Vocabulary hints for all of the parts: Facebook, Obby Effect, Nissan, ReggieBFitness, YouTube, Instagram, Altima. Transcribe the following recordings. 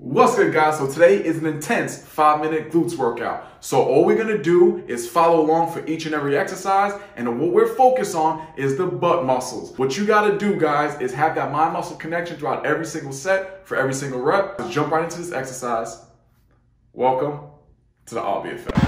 What's good, guys? So today is an intense 5-minute glutes workout. So all we're gonna do is follow along for each and every exercise, and what we're focused on is the butt muscles. What you gotta do, guys, is have that mind muscle connection throughout every single set for every single rep. Let's jump right into this exercise. Welcome to the Obby Effect.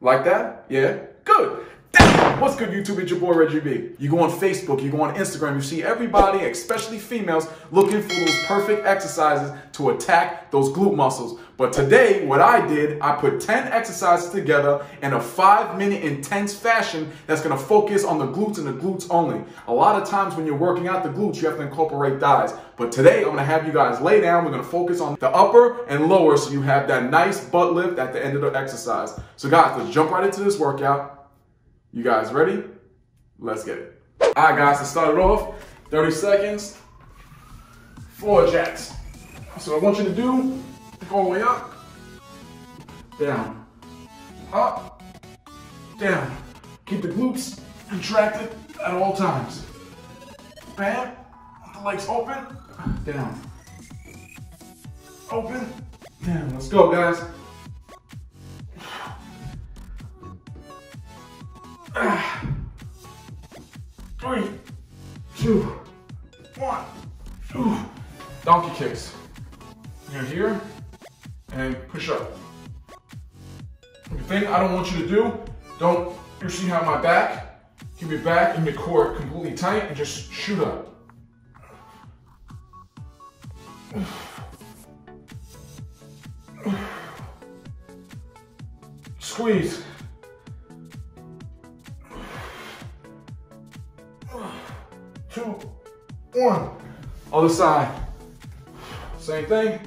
Like that? Yeah? Good. Damn. What's good, YouTube? It's your boy, Reggie B. You go on Facebook, you go on Instagram, you see everybody, especially females, looking for those perfect exercises to attack those glute muscles. But today, what I did, I put 10 exercises together in a 5-minute intense fashion that's going to focus on the glutes and the glutes only. A lot of times when you're working out the glutes, you have to incorporate thighs. But today, I'm going to have you guys lay down. We're going to focus on the upper and lower so you have that nice butt lift at the end of the exercise. So guys, let's jump right into this workout. You guys ready? Let's get it. All right, guys, to start it off, 30 seconds, floor jacks. So what I want you to do, go all the way up, down, up, down. Keep the glutes contracted at all times. Bam, the legs open, down, open, down. Let's go, guys. Three, two, one, two. Donkey kicks. You're here. And push up. The thing I don't want you to do, you see how my back, keep your back and your core completely tight and just shoot up. Squeeze. Two, one. Other side. Same thing.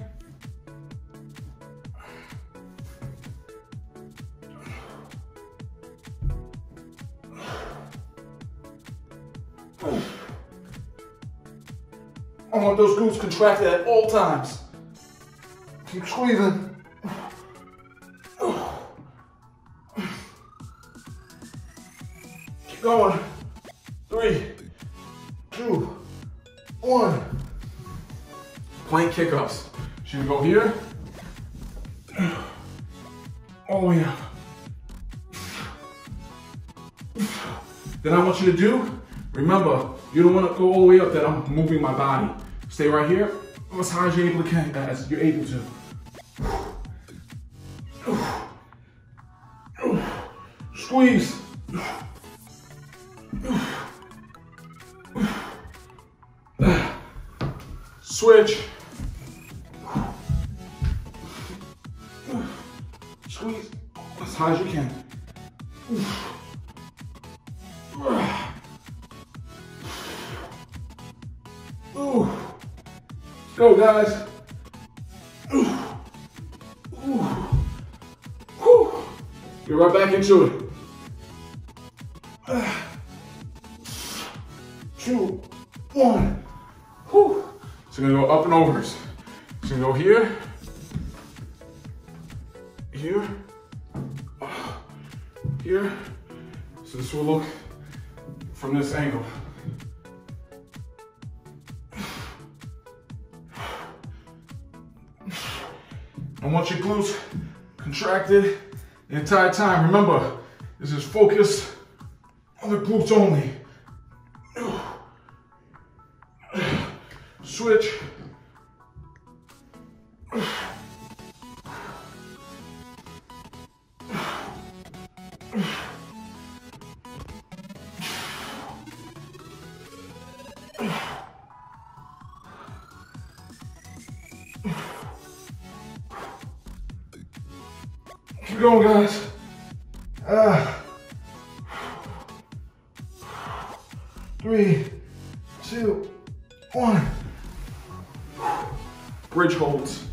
I want those glutes contracted at all times. Keep squeezing. Keep going. 3, 2, 1. Plank kick-ups. Should we go here? All the way up. Then I want you to do, remember, you don't want to go all the way up that I'm moving my body. Stay right here, as high as you're able to, guys. You're able to. Squeeze. Switch. Squeeze as high as you can. Ooh. Go, guys. Ooh. Ooh. Ooh. Get right back into it. 2, 1. Ooh. So we're gonna go up and overs. So we're gonna go here, here, here. So this will look from this angle. I want your glutes contracted the entire time. Remember, this is focused on the glutes only. Switch. Keep going, guys. Ah. 3, 2, 1. Bridge holds.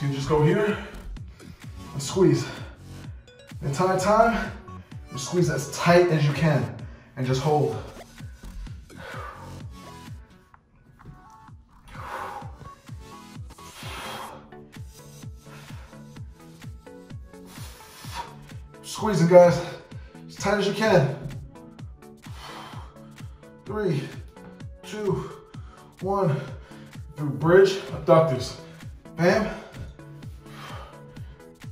So you just go here and squeeze. The entire time, you squeeze as tight as you can. and just hold. Squeeze it, guys, as tight as you can. 3, 2, 1. Through bridge, abductors. Bam,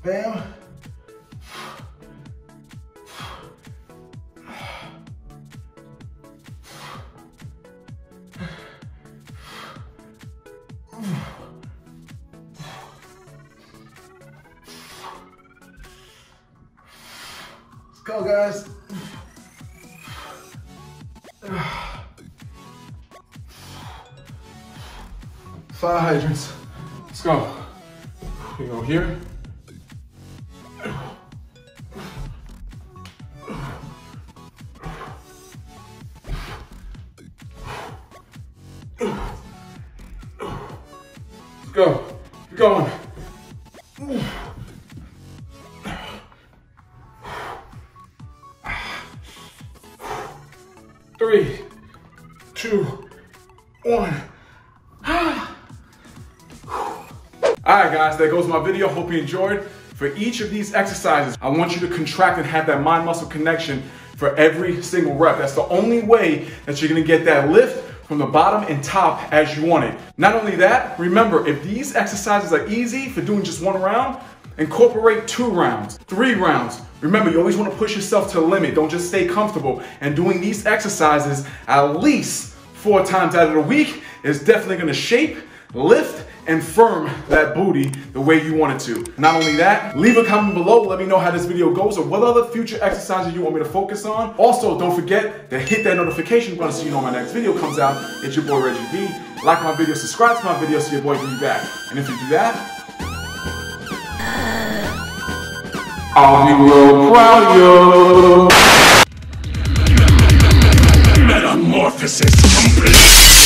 bam. Go, guys. Fire hydrants. Let's go. We go here. Let's go. Keep going. Guys, there goes my video. Hope you enjoyed. For each of these exercises, I want you to contract and have that mind-muscle connection for every single rep. That's the only way that you're gonna get that lift from the bottom and top as you want it. Not only that, remember, if these exercises are easy for doing just one round, incorporate 2 rounds, 3 rounds. Remember, you always want to push yourself to the limit. Don't just stay comfortable. And doing these exercises at least 4 times out of the week is definitely gonna shape, lift, and firm that booty the way you want it to. Not only that, leave a comment below, let me know how this video goes or what other future exercises you want me to focus on. Also, don't forget to hit that notification button so you know my next video comes out. It's your boy Reggie B. Like my video, subscribe to my video so your boy can be back. And if you do that, I'll be real proud of you. Metamorphosis complete.